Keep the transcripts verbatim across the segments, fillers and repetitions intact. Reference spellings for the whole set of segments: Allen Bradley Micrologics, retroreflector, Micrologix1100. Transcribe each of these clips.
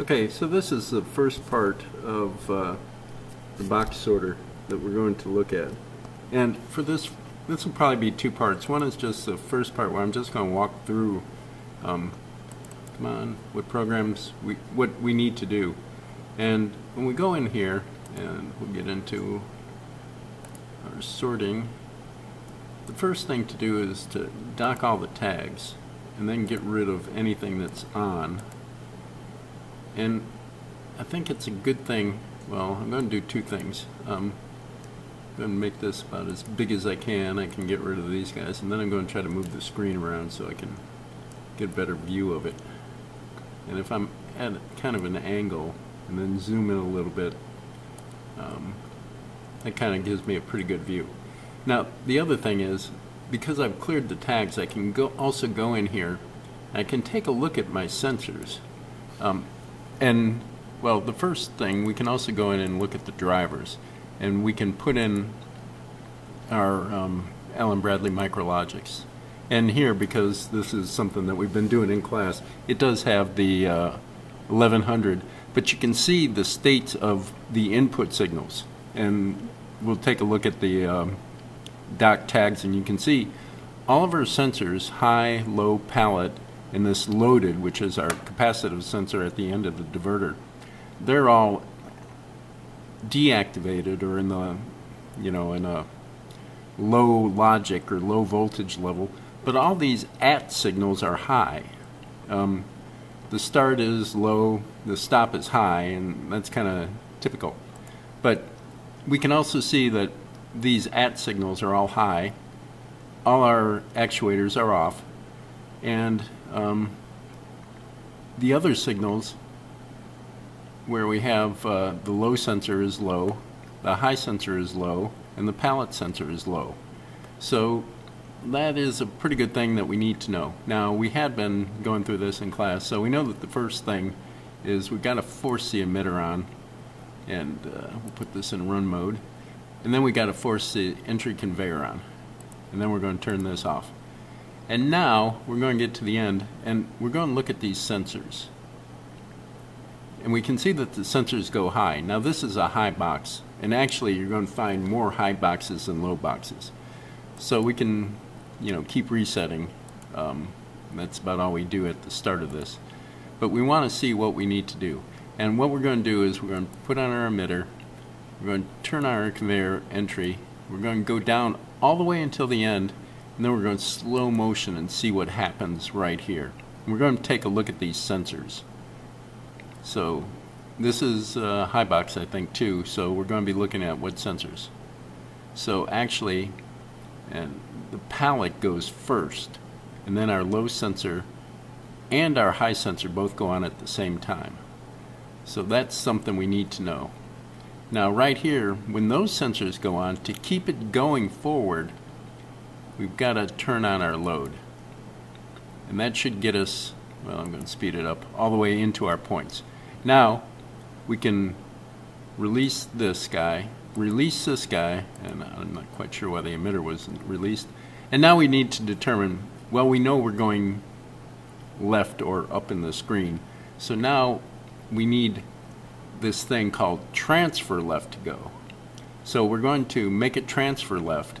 Okay, so this is the first part of uh, the box sorter that we're going to look at. And for this, this will probably be two parts. One is just the first part where I'm just going to walk through, um, come on, what programs, we, what we need to do. And when we go in here, and we'll get into our sorting, the first thing to do is to dock all the tags and then get rid of anything that's on. And I think it's a good thing, well, I'm going to do two things. Um, I'm going to make this about as big as I can. I can get rid of these guys, and then I'm going to try to move the screen around so I can get a better view of it. And if I'm at kind of an angle and then zoom in a little bit, um, that kind of gives me a pretty good view. Now, the other thing is, because I've cleared the tags, I can go also go in here, and I can take a look at my sensors. Um, And, well, the first thing, we can also go in and look at the drivers. And we can put in our um, Allen Bradley Micrologics. And here, because this is something that we've been doing in class, it does have the uh, eleven hundred. But you can see the states of the input signals. And we'll take a look at the um, doc tags, and you can see all of our sensors, high, low, pallet, and this loaded, which is our capacitive sensor at the end of the diverter, they're all deactivated or in the, you know, in a low logic or low voltage level. But all these at signals are high. Um, the start is low, the stop is high, and that's kind of typical. But we can also see that these at signals are all high. All our actuators are off. And um, the other signals, where we have uh, the low sensor is low, the high sensor is low, and the pallet sensor is low. So that is a pretty good thing that we need to know. Now, we had been going through this in class, so we know that the first thing is we've got to force the emitter on, and uh, we'll put this in run mode, and then we got to force the entry conveyor on, and then we're going to turn this off. And now we're going to get to the end, and we're going to look at these sensors. And we can see that the sensors go high. Now this is a high box, and actually you're going to find more high boxes than low boxes. So we can, you know, keep resetting. Um, that's about all we do at the start of this. But we want to see what we need to do. And what we're going to do is we're going to put on our emitter, we're going to turn on our conveyor entry, we're going to go down all the way until the end, and then we're going to slow motion and see what happens right here. And we're going to take a look at these sensors. So this is uh, high box, I think, too, so we're going to be looking at what sensors. So actually, and the pallet goes first, and then our low sensor and our high sensor both go on at the same time. So that's something we need to know. Now right here, when those sensors go on, to keep it going forward, we've got to turn on our load, and that should get us, well, I'm going to speed it up, all the way into our points. Now we can release this guy, release this guy, and I'm not quite sure why the emitter wasn't released. And now we need to determine, well, we know we're going left or up in the screen, so now we need this thing called transfer left to go. So we're going to make it transfer left,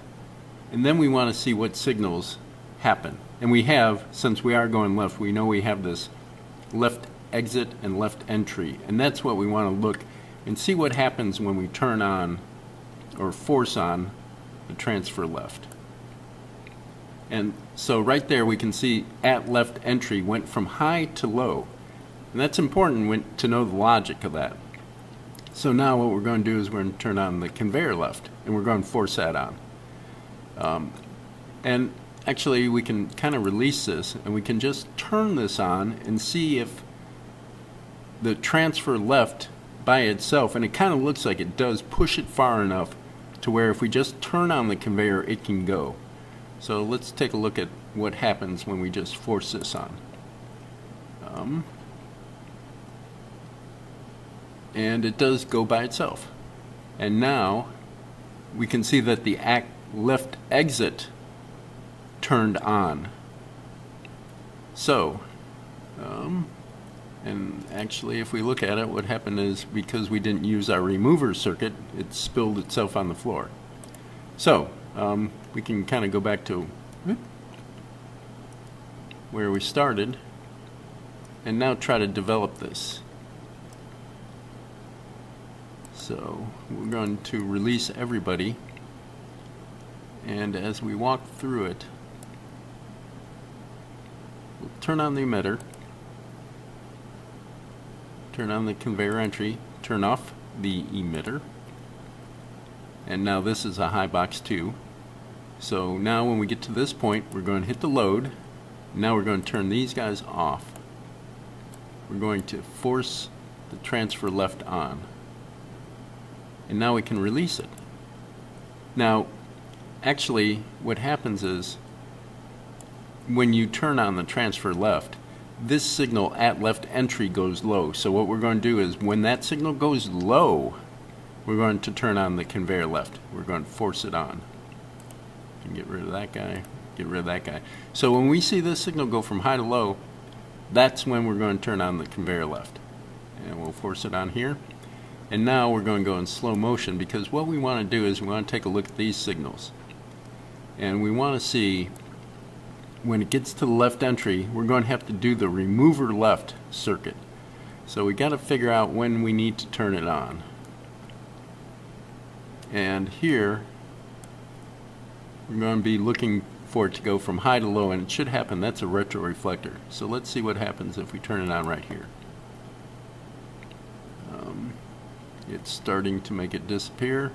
and then we want to see what signals happen. And we have, since we are going left, we know we have this left exit and left entry, and that's what we want to look and see what happens when we turn on or force on the transfer left. And so right there we can see at left entry went from high to low, and that's important to know the logic of that. So now what we're going to do is we're going to turn on the conveyor left, and we're going to force that on. Um, and actually we can kind of release this, and we can just turn this on and see if the transfer left by itself, and it kind of looks like it does, push it far enough to where if we just turn on the conveyor it can go. So let's take a look at what happens when we just force this on. Um, and it does go by itself. And now we can see that the act left exit turned on. So um, And actually, if we look at it, what happened is because we didn't use our remover circuit, it spilled itself on the floor. So um, we can kind of go back to where we started and now try to develop this. So we're going to release everybody, and as we walk through it, we'll turn on the emitter, turn on the conveyor entry, turn off the emitter, and now this is a high box too. So now when we get to this point, we're going to hit the load. Now we're going to turn these guys off. We're going to force the transfer left on, and now we can release it. Now actually what happens is when you turn on the transfer left, this signal at left entry goes low. So what we're going to do is when that signal goes low, we're going to turn on the conveyor left. We're going to force it on. And get rid of that guy, get rid of that guy. So when we see this signal go from high to low, that's when we're going to turn on the conveyor left. And we'll force it on here. And now we're going to go in slow motion, because what we want to do is we want to take a look at these signals. And we want to see when it gets to the left entry, we're going to have to do the remover left circuit. So we got to figure out when we need to turn it on. And here we're going to be looking for it to go from high to low, and it should happen. That's a retroreflector. So let's see what happens if we turn it on right here. Um, it's starting to make it disappear.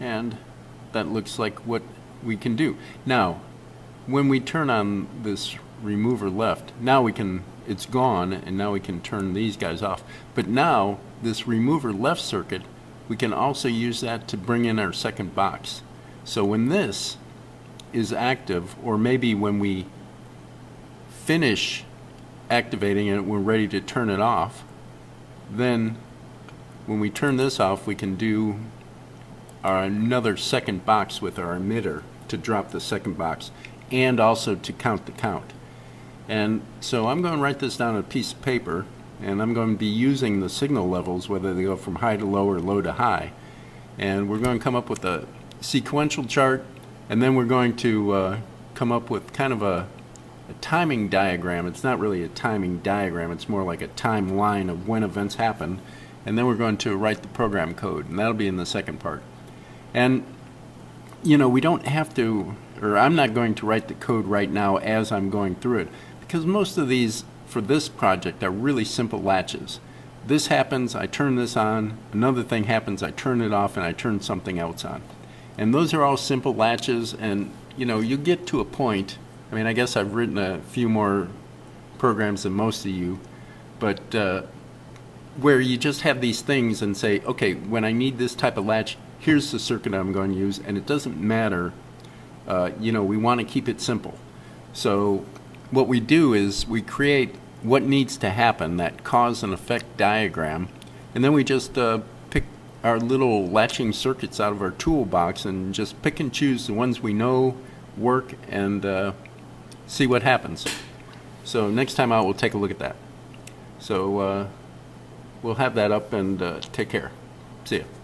And that looks like what we can do. Now, when we turn on this remover left, now we can, it's gone, and now we can turn these guys off. But now, this remover left circuit, we can also use that to bring in our second box. So when this is active, or maybe when we finish activating it, we're ready to turn it off, then when we turn this off, we can do our another second box with our emitter to drop the second box, and also to count the count. And so I'm going to write this down on a piece of paper, and I'm going to be using the signal levels, whether they go from high to low or low to high, and we're going to come up with a sequential chart, and then we're going to uh, come up with kind of a, a timing diagram. It's not really a timing diagram, it's more like a timeline of when events happen, and then we're going to write the program code, and that'll be in the second part. And you know, we don't have to, or I'm not going to write the code right now as I'm going through it, because most of these for this project are really simple latches. This happens, I turn this on, another thing happens, I turn it off, and I turn something else on. And those are all simple latches, and you know, you get to a point, I mean, I guess I've written a few more programs than most of you, but uh, where you just have these things and say, okay, when I need this type of latch, here's the circuit I'm going to use, and it doesn't matter, uh, you know, we want to keep it simple. So what we do is we create what needs to happen, that cause and effect diagram, and then we just uh, pick our little latching circuits out of our toolbox and just pick and choose the ones we know work, and uh, see what happens. So next time out, we'll take a look at that. So uh, we'll have that up, and uh, take care. See ya.